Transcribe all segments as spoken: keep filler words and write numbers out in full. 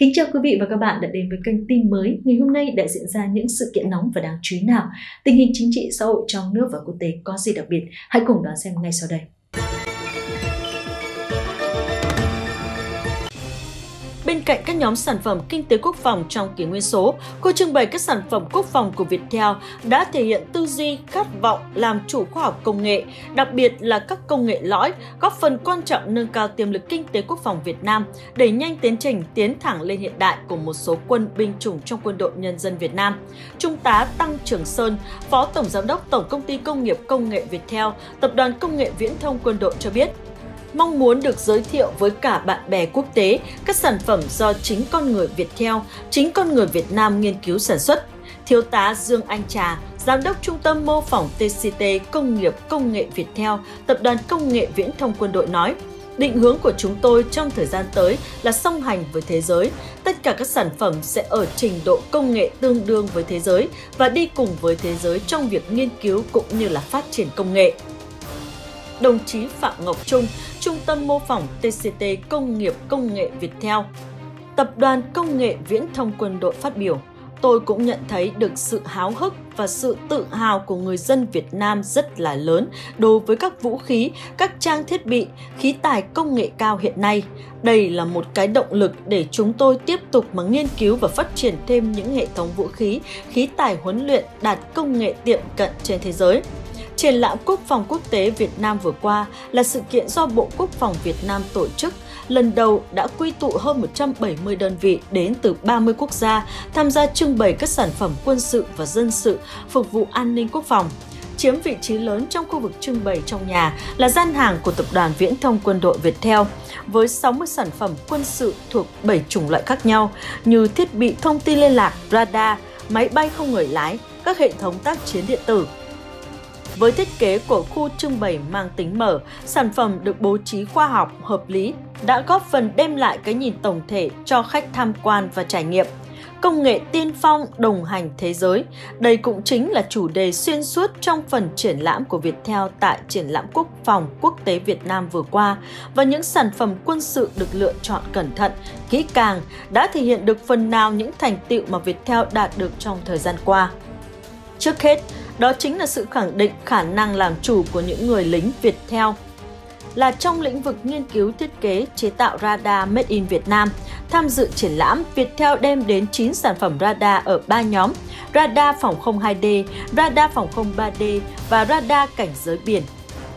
Kính chào quý vị và các bạn đã đến với kênh tin mới. Ngày hôm nay đã diễn ra những sự kiện nóng và đáng chú ý nào? Tình hình chính trị xã hội trong nước và quốc tế có gì đặc biệt? Hãy cùng đón xem ngay sau đây. Bên cạnh các nhóm sản phẩm kinh tế quốc phòng trong kỷ nguyên số, cô trưng bày các sản phẩm quốc phòng của Viettel đã thể hiện tư duy, khát vọng làm chủ khoa học công nghệ, đặc biệt là các công nghệ lõi, góp phần quan trọng nâng cao tiềm lực kinh tế quốc phòng Việt Nam, đẩy nhanh tiến trình tiến thẳng lên hiện đại của một số quân binh chủng trong quân đội nhân dân Việt Nam. Trung tá Tăng Trường Sơn, Phó Tổng Giám đốc Tổng Công ty Công nghiệp Công nghệ Viettel, Tập đoàn Công nghệ Viễn thông Quân đội cho biết, mong muốn được giới thiệu với cả bạn bè quốc tế các sản phẩm do chính con người Viettel, chính con người Việt Nam nghiên cứu sản xuất. Thiếu tá Dương Anh Trà, Giám đốc Trung tâm Mô phỏng tê xê tê Công nghiệp Công nghệ Viettel, Tập đoàn Công nghệ Viễn thông Quân đội nói, định hướng của chúng tôi trong thời gian tới là song hành với thế giới. Tất cả các sản phẩm sẽ ở trình độ công nghệ tương đương với thế giới và đi cùng với thế giới trong việc nghiên cứu cũng như là phát triển công nghệ. Đồng chí Phạm Ngọc Trung, Trung tâm Mô phỏng tê xê tê Công nghiệp Công nghệ Viettel, Tập đoàn Công nghệ Viễn thông Quân đội phát biểu, tôi cũng nhận thấy được sự háo hức và sự tự hào của người dân Việt Nam rất là lớn đối với các vũ khí, các trang thiết bị, khí tài công nghệ cao hiện nay. Đây là một cái động lực để chúng tôi tiếp tục mà nghiên cứu và phát triển thêm những hệ thống vũ khí, khí tài huấn luyện đạt công nghệ tiệm cận trên thế giới. Triển lãm Quốc phòng quốc tế Việt Nam vừa qua là sự kiện do Bộ Quốc phòng Việt Nam tổ chức, lần đầu đã quy tụ hơn một trăm bảy mươi đơn vị đến từ ba mươi quốc gia tham gia trưng bày các sản phẩm quân sự và dân sự phục vụ an ninh quốc phòng. Chiếm vị trí lớn trong khu vực trưng bày trong nhà là gian hàng của Tập đoàn Viễn thông Quân đội Viettel với sáu mươi sản phẩm quân sự thuộc bảy chủng loại khác nhau như thiết bị thông tin liên lạc, radar, máy bay không người lái, các hệ thống tác chiến điện tử. Với thiết kế của khu trưng bày mang tính mở, sản phẩm được bố trí khoa học, hợp lý, đã góp phần đem lại cái nhìn tổng thể cho khách tham quan và trải nghiệm. Công nghệ tiên phong đồng hành thế giới, đây cũng chính là chủ đề xuyên suốt trong phần triển lãm của Viettel tại triển lãm Quốc phòng quốc tế Việt Nam vừa qua, và những sản phẩm quân sự được lựa chọn cẩn thận, kỹ càng đã thể hiện được phần nào những thành tựu mà Viettel đạt được trong thời gian qua. Trước hết, đó chính là sự khẳng định khả năng làm chủ của những người lính Viettel. Là trong lĩnh vực nghiên cứu thiết kế chế tạo radar Made in Việt Nam, tham dự triển lãm, Viettel đem đến chín sản phẩm radar ở ba nhóm: radar phòng không hai D, radar phòng không ba D và radar cảnh giới biển.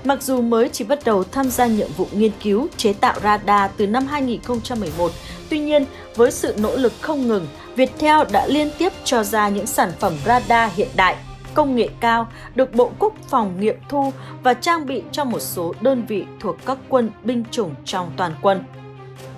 Mặc dù mới chỉ bắt đầu tham gia nhiệm vụ nghiên cứu chế tạo radar từ năm hai nghìn không trăm mười một, tuy nhiên với sự nỗ lực không ngừng, Viettel đã liên tiếp cho ra những sản phẩm radar hiện đại, công nghệ cao được Bộ Quốc phòng nghiệm thu và trang bị cho một số đơn vị thuộc các quân binh chủng trong toàn quân.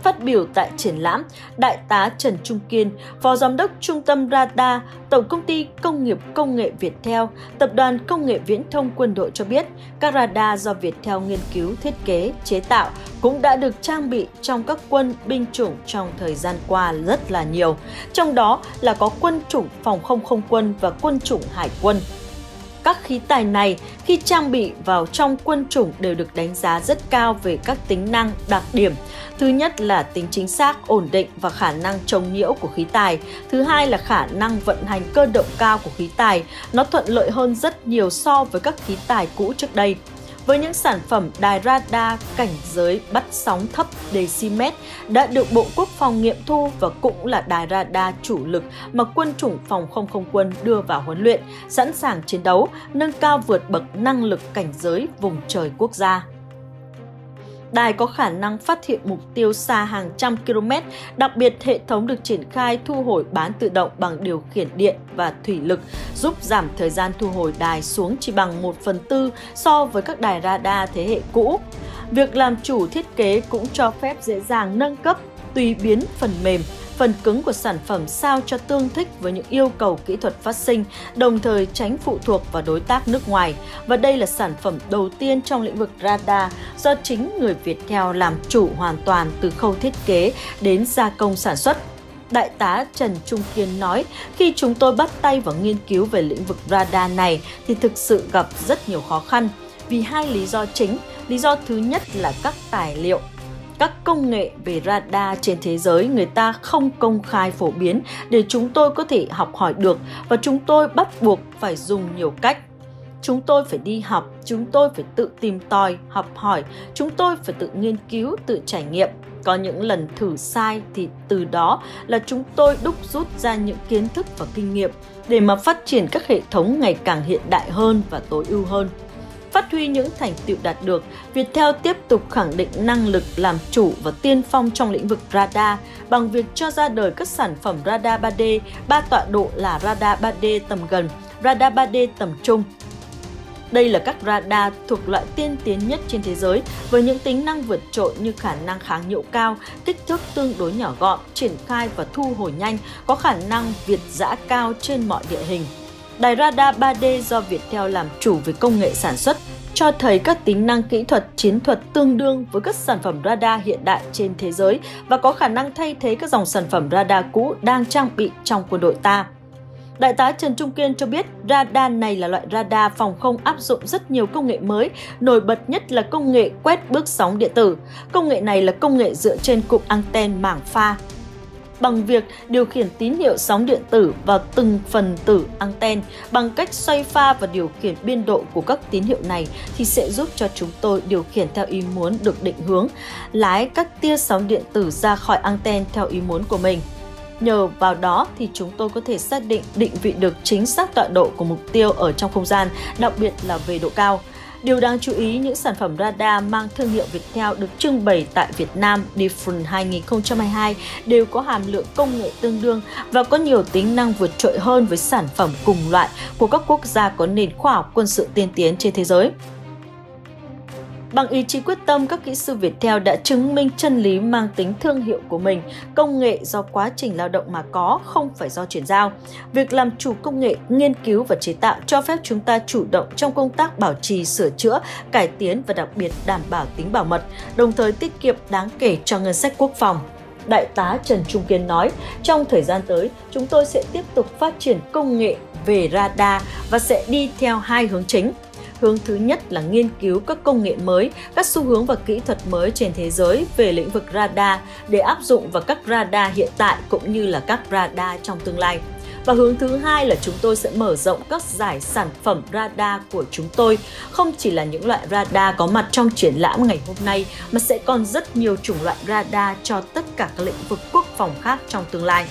Phát biểu tại triển lãm, Đại tá Trần Trung Kiên, Phó Giám đốc Trung tâm Radar, Tổng Công ty Công nghiệp Công nghệ Viettel, Tập đoàn Công nghệ Viễn thông Quân đội cho biết, các radar do Viettel nghiên cứu, thiết kế, chế tạo cũng đã được trang bị trong các quân binh chủng trong thời gian qua rất là nhiều, trong đó là có quân chủng phòng không không quân và quân chủng hải quân. Các khí tài này khi trang bị vào trong quân chủng đều được đánh giá rất cao về các tính năng, đặc điểm. Thứ nhất là tính chính xác, ổn định và khả năng chống nhiễu của khí tài. Thứ hai là khả năng vận hành cơ động cao của khí tài. Nó thuận lợi hơn rất nhiều so với các khí tài cũ trước đây. Với những sản phẩm đài radar cảnh giới bắt sóng thấp decimet đã được Bộ Quốc phòng nghiệm thu và cũng là đài radar chủ lực mà quân chủng phòng không không quân đưa vào huấn luyện, sẵn sàng chiến đấu, nâng cao vượt bậc năng lực cảnh giới vùng trời quốc gia. Đài có khả năng phát hiện mục tiêu xa hàng trăm km, đặc biệt hệ thống được triển khai thu hồi bán tự động bằng điều khiển điện và thủy lực, giúp giảm thời gian thu hồi đài xuống chỉ bằng một phần tư so với các đài radar thế hệ cũ. Việc làm chủ thiết kế cũng cho phép dễ dàng nâng cấp, tùy biến phần mềm, phần cứng của sản phẩm sao cho tương thích với những yêu cầu kỹ thuật phát sinh, đồng thời tránh phụ thuộc vào đối tác nước ngoài. Và đây là sản phẩm đầu tiên trong lĩnh vực radar do chính người Viettel làm chủ hoàn toàn từ khâu thiết kế đến gia công sản xuất. Đại tá Trần Trung Kiên nói, khi chúng tôi bắt tay vào nghiên cứu về lĩnh vực radar này thì thực sự gặp rất nhiều khó khăn vì hai lý do chính. Lý do thứ nhất là các tài liệu các công nghệ về radar trên thế giới người ta không công khai phổ biến để chúng tôi có thể học hỏi được, và chúng tôi bắt buộc phải dùng nhiều cách. Chúng tôi phải đi học, chúng tôi phải tự tìm tòi, học hỏi, chúng tôi phải tự nghiên cứu, tự trải nghiệm. Có những lần thử sai thì từ đó là chúng tôi đúc rút ra những kiến thức và kinh nghiệm để mà phát triển các hệ thống ngày càng hiện đại hơn và tối ưu hơn. Phát huy những thành tựu đạt được, Viettel tiếp tục khẳng định năng lực làm chủ và tiên phong trong lĩnh vực radar bằng việc cho ra đời các sản phẩm radar ba D, ba tọa độ là radar ba D tầm gần, radar ba D tầm trung. Đây là các radar thuộc loại tiên tiến nhất trên thế giới với những tính năng vượt trội như khả năng kháng nhiễu cao, kích thước tương đối nhỏ gọn, triển khai và thu hồi nhanh, có khả năng việt giã cao trên mọi địa hình. Đài radar ba D do Viettel làm chủ về công nghệ sản xuất cho thấy các tính năng kỹ thuật chiến thuật tương đương với các sản phẩm radar hiện đại trên thế giới và có khả năng thay thế các dòng sản phẩm radar cũ đang trang bị trong quân đội ta. Đại tá Trần Trung Kiên cho biết radar này là loại radar phòng không áp dụng rất nhiều công nghệ mới, nổi bật nhất là công nghệ quét bước sóng điện tử. Công nghệ này là công nghệ dựa trên cụm anten mảng pha, bằng việc điều khiển tín hiệu sóng điện tử vào từng phần tử anten. Bằng cách xoay pha và điều khiển biên độ của các tín hiệu này thì sẽ giúp cho chúng tôi điều khiển theo ý muốn được định hướng, lái các tia sóng điện tử ra khỏi anten theo ý muốn của mình. Nhờ vào đó thì chúng tôi có thể xác định định vị được chính xác tọa độ của mục tiêu ở trong không gian, đặc biệt là về độ cao. Điều đáng chú ý, những sản phẩm radar mang thương hiệu Viettel được trưng bày tại Việt Nam Defense hai nghìn không trăm hai mươi hai đều có hàm lượng công nghệ tương đương và có nhiều tính năng vượt trội hơn với sản phẩm cùng loại của các quốc gia có nền khoa học quân sự tiên tiến trên thế giới. Bằng ý chí quyết tâm, các kỹ sư Viettel đã chứng minh chân lý mang tính thương hiệu của mình. Công nghệ do quá trình lao động mà có, không phải do chuyển giao. Việc làm chủ công nghệ, nghiên cứu và chế tạo cho phép chúng ta chủ động trong công tác bảo trì, sửa chữa, cải tiến và đặc biệt đảm bảo tính bảo mật, đồng thời tiết kiệm đáng kể cho ngân sách quốc phòng. Đại tá Trần Trung Kiên nói, trong thời gian tới, chúng tôi sẽ tiếp tục phát triển công nghệ về radar và sẽ đi theo hai hướng chính. Hướng thứ nhất là nghiên cứu các công nghệ mới, các xu hướng và kỹ thuật mới trên thế giới về lĩnh vực radar để áp dụng vào các radar hiện tại cũng như là các radar trong tương lai. Và hướng thứ hai là chúng tôi sẽ mở rộng các giải sản phẩm radar của chúng tôi. Không chỉ là những loại radar có mặt trong triển lãm ngày hôm nay mà sẽ còn rất nhiều chủng loại radar cho tất cả các lĩnh vực quốc phòng khác trong tương lai.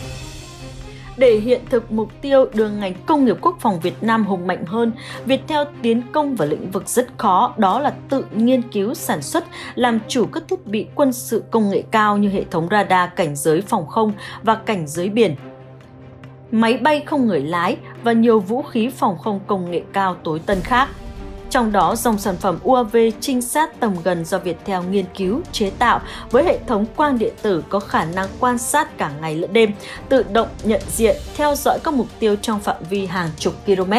Để hiện thực mục tiêu đưa ngành công nghiệp quốc phòng Việt Nam hùng mạnh hơn, Viettel tiến công vào lĩnh vực rất khó, đó là tự nghiên cứu, sản xuất, làm chủ các thiết bị quân sự công nghệ cao như hệ thống radar cảnh giới phòng không và cảnh giới biển, máy bay không người lái và nhiều vũ khí phòng không công nghệ cao tối tân khác. Trong đó, dòng sản phẩm u a vê trinh sát tầm gần do Viettel nghiên cứu, chế tạo với hệ thống quang điện tử có khả năng quan sát cả ngày lẫn đêm, tự động nhận diện, theo dõi các mục tiêu trong phạm vi hàng chục km.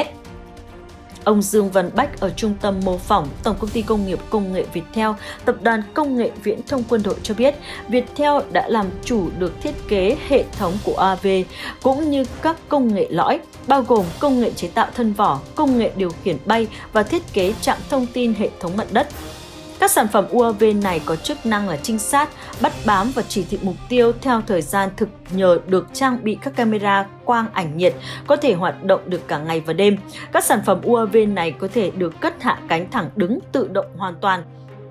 Ông Dương Văn Bách ở Trung tâm Mô phỏng Tổng Công ty Công nghiệp Công nghệ Viettel, Tập đoàn Công nghệ Viễn thông Quân đội cho biết, Viettel đã làm chủ được thiết kế hệ thống của u a vê cũng như các công nghệ lõi, bao gồm công nghệ chế tạo thân vỏ, công nghệ điều khiển bay và thiết kế trạm thông tin hệ thống mặt đất. Các sản phẩm u a vê này có chức năng là trinh sát, bắt bám và chỉ thị mục tiêu theo thời gian thực nhờ được trang bị các camera quang ảnh nhiệt, có thể hoạt động được cả ngày và đêm. Các sản phẩm u a vê này có thể được cất hạ cánh thẳng đứng tự động hoàn toàn,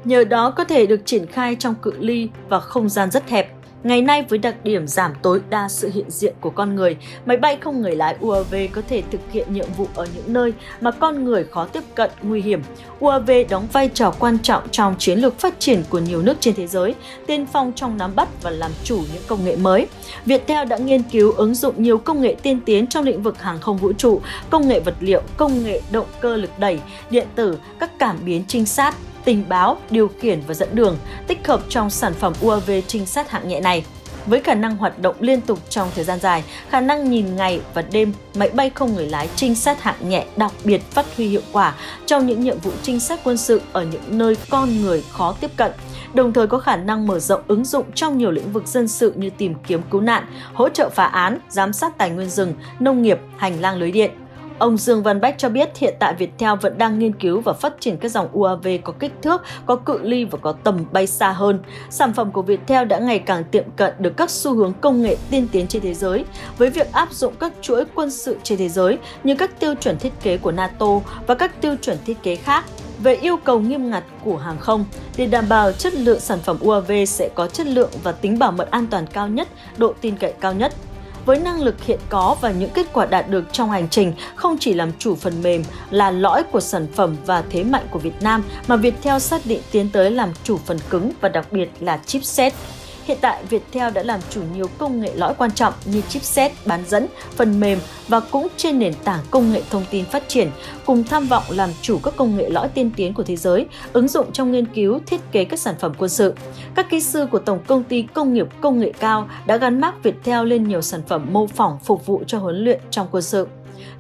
nhờ đó có thể được triển khai trong cự ly và không gian rất hẹp. Ngày nay, với đặc điểm giảm tối đa sự hiện diện của con người, máy bay không người lái u a vê có thể thực hiện nhiệm vụ ở những nơi mà con người khó tiếp cận, nguy hiểm. u a vê đóng vai trò quan trọng trong chiến lược phát triển của nhiều nước trên thế giới, tiên phong trong nắm bắt và làm chủ những công nghệ mới. Viettel đã nghiên cứu ứng dụng nhiều công nghệ tiên tiến trong lĩnh vực hàng không vũ trụ, công nghệ vật liệu, công nghệ động cơ lực đẩy, điện tử, các cảm biến trinh sát, tình báo, điều khiển và dẫn đường, tích hợp trong sản phẩm u a vê trinh sát hạng nhẹ này. Với khả năng hoạt động liên tục trong thời gian dài, khả năng nhìn ngày và đêm, máy bay không người lái trinh sát hạng nhẹ đặc biệt phát huy hiệu quả trong những nhiệm vụ trinh sát quân sự ở những nơi con người khó tiếp cận, đồng thời có khả năng mở rộng ứng dụng trong nhiều lĩnh vực dân sự như tìm kiếm cứu nạn, hỗ trợ phá án, giám sát tài nguyên rừng, nông nghiệp, hành lang lưới điện. Ông Dương Văn Bách cho biết hiện tại Viettel vẫn đang nghiên cứu và phát triển các dòng u a vê có kích thước, có cự ly và có tầm bay xa hơn. Sản phẩm của Viettel đã ngày càng tiệm cận được các xu hướng công nghệ tiên tiến trên thế giới. Với việc áp dụng các chuỗi quân sự trên thế giới như các tiêu chuẩn thiết kế của NATO và các tiêu chuẩn thiết kế khác về yêu cầu nghiêm ngặt của hàng không, để đảm bảo chất lượng sản phẩm u a vê sẽ có chất lượng và tính bảo mật an toàn cao nhất, độ tin cậy cao nhất. Với năng lực hiện có và những kết quả đạt được trong hành trình, không chỉ làm chủ phần mềm là lõi của sản phẩm và thế mạnh của Việt Nam, mà Viettel xác định tiến tới làm chủ phần cứng và đặc biệt là chipset. Hiện tại, Viettel đã làm chủ nhiều công nghệ lõi quan trọng như chipset, bán dẫn, phần mềm và cũng trên nền tảng công nghệ thông tin phát triển, cùng tham vọng làm chủ các công nghệ lõi tiên tiến của thế giới, ứng dụng trong nghiên cứu, thiết kế các sản phẩm quân sự. Các kỹ sư của Tổng Công ty Công nghiệp Công nghệ cao đã gắn mác Viettel lên nhiều sản phẩm mô phỏng phục vụ cho huấn luyện trong quân sự.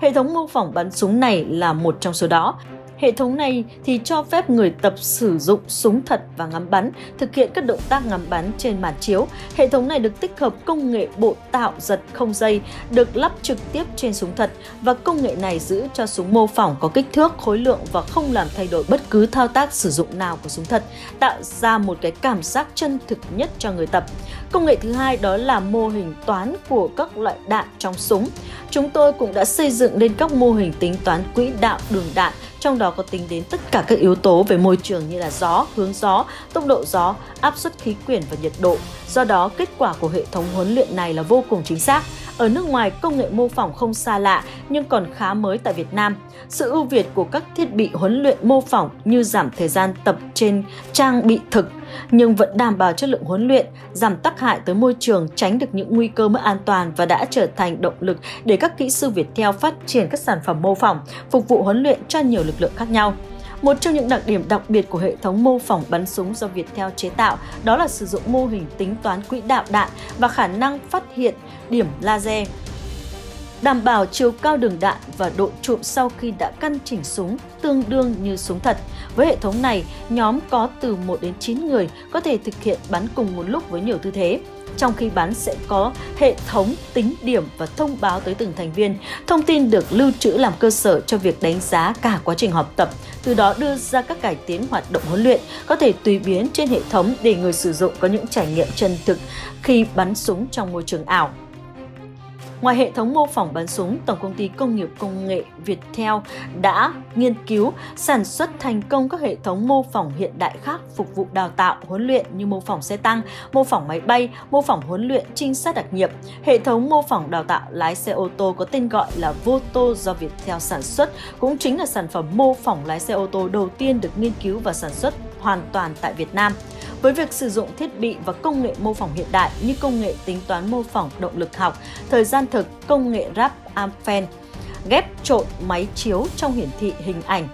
Hệ thống mô phỏng bắn súng này là một trong số đó. Hệ thống này thì cho phép người tập sử dụng súng thật và ngắm bắn, thực hiện các động tác ngắm bắn trên màn chiếu. Hệ thống này được tích hợp công nghệ bộ tạo giật không dây, được lắp trực tiếp trên súng thật, và công nghệ này giữ cho súng mô phỏng có kích thước, khối lượng và không làm thay đổi bất cứ thao tác sử dụng nào của súng thật, tạo ra một cái cảm giác chân thực nhất cho người tập. Công nghệ thứ hai đó là mô hình toán của các loại đạn trong súng. Chúng tôi cũng đã xây dựng lên các mô hình tính toán quỹ đạo đường đạn, trong đó có tính đến tất cả các yếu tố về môi trường như là gió, hướng gió, tốc độ gió, áp suất khí quyển và nhiệt độ. Do đó, kết quả của hệ thống huấn luyện này là vô cùng chính xác. Ở nước ngoài, công nghệ mô phỏng không xa lạ nhưng còn khá mới tại Việt Nam. Sự ưu việt của các thiết bị huấn luyện mô phỏng như giảm thời gian tập trên trang bị thực nhưng vẫn đảm bảo chất lượng huấn luyện, giảm tác hại tới môi trường, tránh được những nguy cơ mất an toàn và đã trở thành động lực để các kỹ sư Viettel phát triển các sản phẩm mô phỏng, phục vụ huấn luyện cho nhiều lực lượng khác nhau. Một trong những đặc điểm đặc biệt của hệ thống mô phỏng bắn súng do Viettel chế tạo đó là sử dụng mô hình tính toán quỹ đạo đạn và khả năng phát hiện điểm laser, đảm bảo chiều cao đường đạn và độ trụm sau khi đã căn chỉnh súng tương đương như súng thật. Với hệ thống này, nhóm có từ một đến chín người có thể thực hiện bắn cùng một lúc với nhiều tư thế. Trong khi bắn sẽ có hệ thống tính điểm và thông báo tới từng thành viên. Thông tin được lưu trữ làm cơ sở cho việc đánh giá cả quá trình học tập, từ đó đưa ra các cải tiến hoạt động huấn luyện có thể tùy biến trên hệ thống để người sử dụng có những trải nghiệm chân thực khi bắn súng trong môi trường ảo. Ngoài hệ thống mô phỏng bắn súng, Tổng Công ty Công nghiệp Công nghệ Viettel đã nghiên cứu, sản xuất thành công các hệ thống mô phỏng hiện đại khác phục vụ đào tạo, huấn luyện như mô phỏng xe tăng, mô phỏng máy bay, mô phỏng huấn luyện trinh sát đặc nhiệm. Hệ thống mô phỏng đào tạo lái xe ô tô có tên gọi là Voto do Viettel sản xuất cũng chính là sản phẩm mô phỏng lái xe ô tô đầu tiên được nghiên cứu và sản xuất hoàn toàn tại Việt Nam. Với việc sử dụng thiết bị và công nghệ mô phỏng hiện đại như công nghệ tính toán mô phỏng động lực học, thời gian thực, công nghệ ráp amphen, ghép trộn máy chiếu trong hiển thị hình ảnh,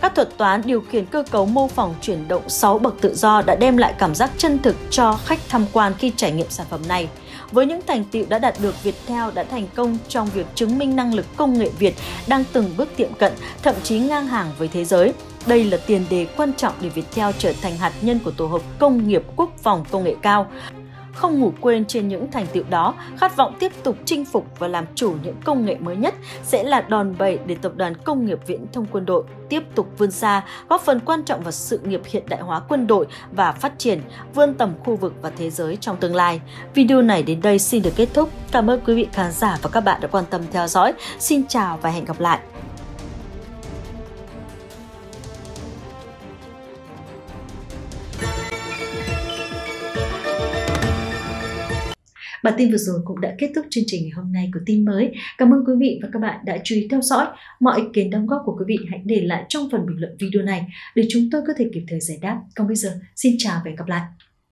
các thuật toán điều khiển cơ cấu mô phỏng chuyển động sáu bậc tự do đã đem lại cảm giác chân thực cho khách tham quan khi trải nghiệm sản phẩm này. Với những thành tựu đã đạt được, Viettel đã thành công trong việc chứng minh năng lực công nghệ Việt đang từng bước tiệm cận, thậm chí ngang hàng với thế giới. Đây là tiền đề quan trọng để Viettel trở thành hạt nhân của tổ hợp công nghiệp quốc phòng công nghệ cao. Không ngủ quên trên những thành tựu đó, khát vọng tiếp tục chinh phục và làm chủ những công nghệ mới nhất sẽ là đòn bẩy để Tập đoàn Công nghiệp Viễn thông Quân đội tiếp tục vươn xa, góp phần quan trọng vào sự nghiệp hiện đại hóa quân đội và phát triển, vươn tầm khu vực và thế giới trong tương lai. Video này đến đây xin được kết thúc. Cảm ơn quý vị khán giả và các bạn đã quan tâm theo dõi. Xin chào và hẹn gặp lại! Bản tin vừa rồi cũng đã kết thúc chương trình ngày hôm nay của Tin Mới. Cảm ơn quý vị và các bạn đã chú ý theo dõi. Mọi ý kiến đóng góp của quý vị hãy để lại trong phần bình luận video này để chúng tôi có thể kịp thời giải đáp. Còn bây giờ, xin chào và hẹn gặp lại!